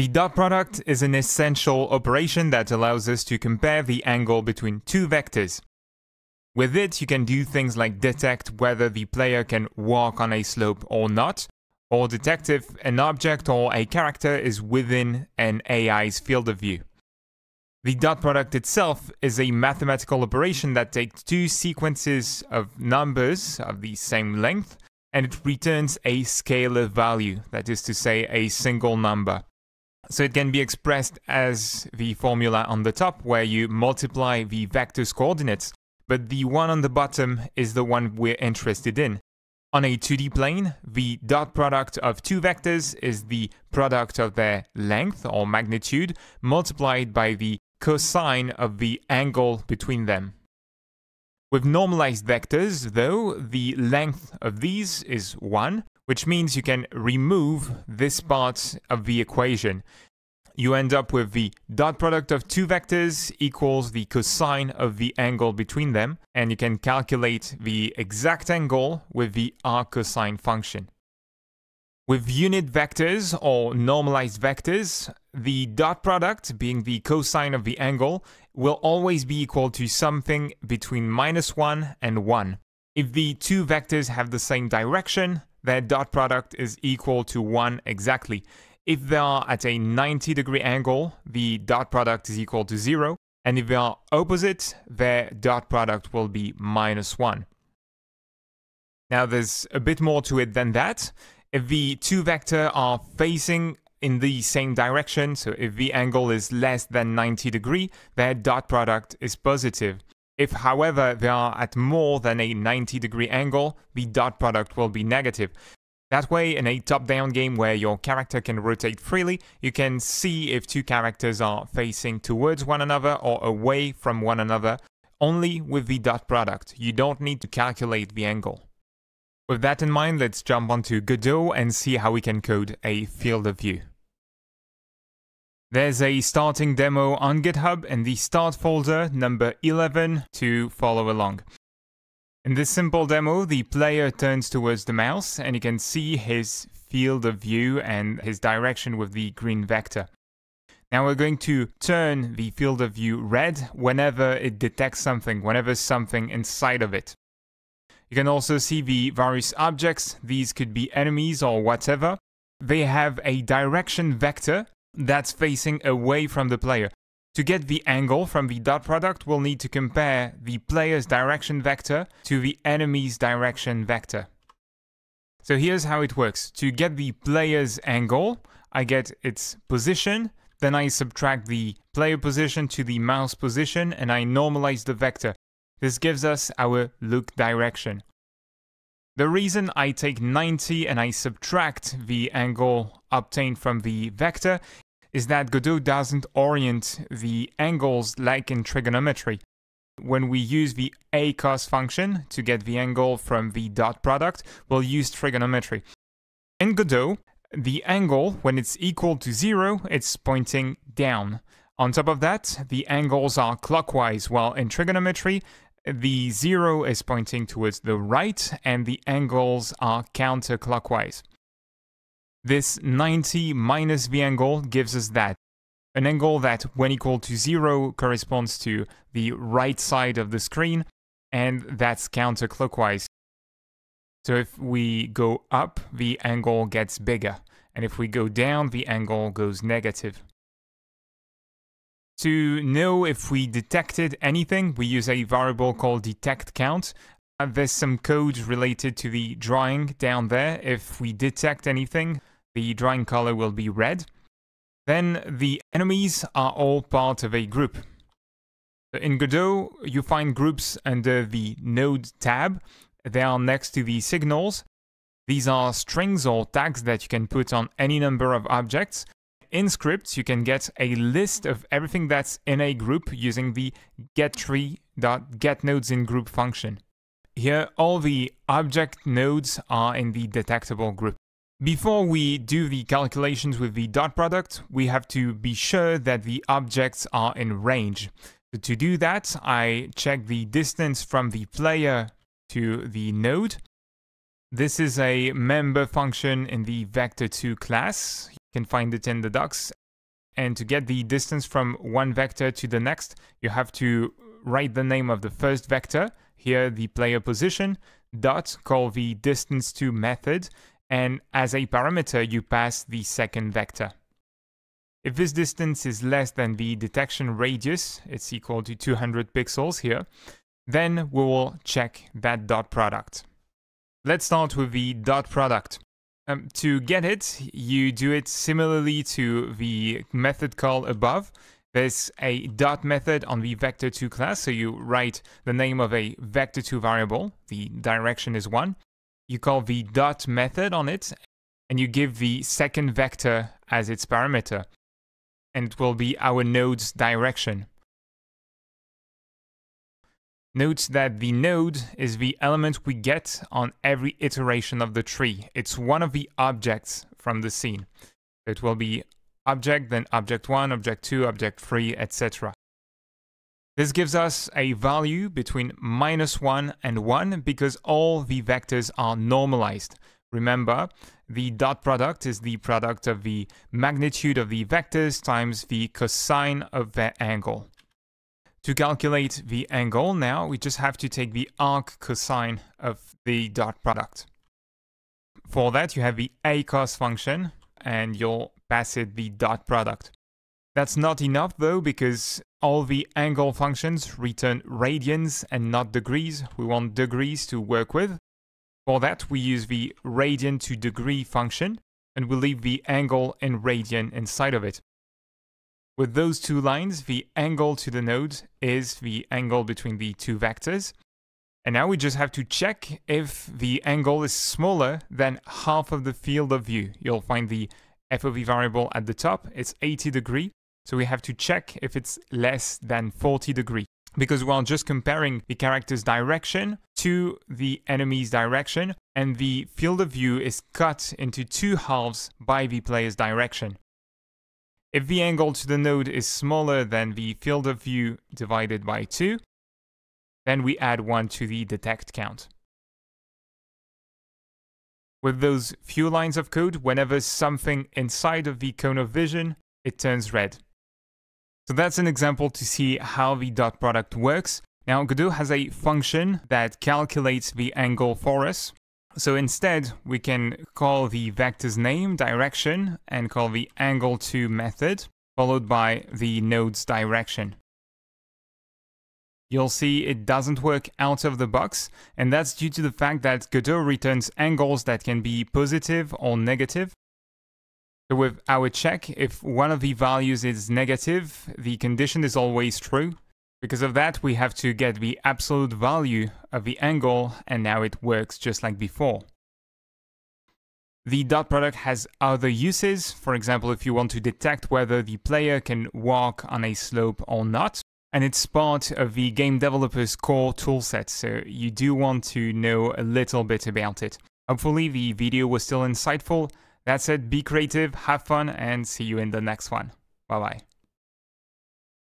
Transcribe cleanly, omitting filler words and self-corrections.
The dot product is an essential operation that allows us to compare the angle between two vectors. With it, you can do things like detect whether the player can walk on a slope or not, or detect if an object or a character is within an AI's field of view. The dot product itself is a mathematical operation that takes two sequences of numbers of the same length, and it returns a scalar value, that is to say, a single number. So it can be expressed as the formula on the top, where you multiply the vector's coordinates, but the one on the bottom is the one we're interested in. On a 2D plane, the dot product of two vectors is the product of their length or magnitude multiplied by the cosine of the angle between them. With normalized vectors, though, the length of these is 1, which means you can remove this part of the equation. You end up with the dot product of two vectors equals the cosine of the angle between them, and you can calculate the exact angle with the arccosine function. With unit vectors or normalized vectors, the dot product, being the cosine of the angle, will always be equal to something between -1 and 1. If the two vectors have the same direction, their dot product is equal to 1 exactly. If they are at a 90-degree angle, the dot product is equal to 0, and if they are opposite, their dot product will be -1. Now there's a bit more to it than that. If the two vectors are facing in the same direction, so if the angle is less than 90 degrees, their dot product is positive. If, however, they are at more than a 90-degree angle, the dot product will be negative. That way, in a top-down game where your character can rotate freely, you can see if two characters are facing towards one another or away from one another, only with the dot product. You don't need to calculate the angle. With that in mind, let's jump onto Godot and see how we can code a field of view. There's a starting demo on GitHub in the start folder number 11 to follow along. In this simple demo, the player turns towards the mouse and you can see his field of view and his direction with the green vector. Now we're going to turn the field of view red whenever it detects something, whenever something inside of it. You can also see the various objects. These could be enemies or whatever. They have a direction vector that's facing away from the player. To get the angle from the dot product, we'll need to compare the player's direction vector to the enemy's direction vector. So here's how it works. To get the player's angle, I get its position, then I subtract the player position to the mouse position, and I normalize the vector. This gives us our look direction. The reason I take 90 and I subtract the angle obtained from the vector is that Godot doesn't orient the angles like in trigonometry. When we use the acos function to get the angle from the dot product, we'll use trigonometry. In Godot, the angle, when it's equal to 0, it's pointing down. On top of that, the angles are clockwise, while in trigonometry, the 0 is pointing towards the right and the angles are counterclockwise. This 90 minus the angle gives us that. An angle that, when equal to 0, corresponds to the right side of the screen, and that's counterclockwise. So if we go up, the angle gets bigger, and if we go down, the angle goes negative. To know if we detected anything, we use a variable called detectCount. There's some code related to the drawing down there. If we detect anything, the drawing color will be red. Then the enemies are all part of a group. In Godot, you find groups under the Node tab. They are next to the signals. These are strings or tags that you can put on any number of objects. In scripts, you can get a list of everything that's in a group using the getTree.getNodesInGroup function. Here, all the object nodes are in the detectable group. Before we do the calculations with the dot product, we have to be sure that the objects are in range. So to do that, I check the distance from the player to the node. This is a member function in the Vector2 class. You can find it in the docs. And to get the distance from one vector to the next, you have to write the name of the first vector, here the player position, dot, call the distance to method, and as a parameter you pass the second vector. If this distance is less than the detection radius, it's equal to 200 pixels here, then we will check that dot product. Let's start with the dot product. To get it, you do it similarly to the method call above. There's a dot method on the Vector2 class, so you write the name of a Vector2 variable, the direction is 1. You call the dot method on it, and you give the second vector as its parameter. And it will be our node's direction. Note that the node is the element we get on every iteration of the tree. It's one of the objects from the scene. It will be object, then object 1, object 2, object 3, etc. This gives us a value between -1 and 1 because all the vectors are normalized. Remember, the dot product is the product of the magnitude of the vectors times the cosine of their angle. To calculate the angle now, we just have to take the arc cosine of the dot product. For that, you have the acos function, and you'll pass it the dot product. That's not enough though, because all the angle functions return radians and not degrees. We want degrees to work with. For that, we use the radian to degree function, and we leave the angle and radian inside of it. With those two lines, the angle to the node is the angle between the two vectors. And now we just have to check if the angle is smaller than half of the field of view. You'll find the f of e variable at the top, it's 80 degree. So we have to check if it's less than 40 degree. Because we're just comparing the character's direction to the enemy's direction, and the field of view is cut into two halves by the player's direction. If the angle to the node is smaller than the field of view divided by 2, then we add 1 to the detect count. With those few lines of code, whenever something inside of the cone of vision, it turns red. So that's an example to see how the dot product works. Now Godot has a function that calculates the angle for us. So instead, we can call the vector's name, direction, and call the angle2 method, followed by the node's direction. You'll see it doesn't work out of the box, and that's due to the fact that Godot returns angles that can be positive or negative. So with our check, if one of the values is negative, the condition is always true. Because of that, we have to get the absolute value of the angle, and now it works just like before. The dot product has other uses. For example, if you want to detect whether the player can walk on a slope or not, and it's part of the game developer's core toolset, so you do want to know a little bit about it. Hopefully the video was still insightful. That said, be creative, have fun, and see you in the next one. Bye-bye.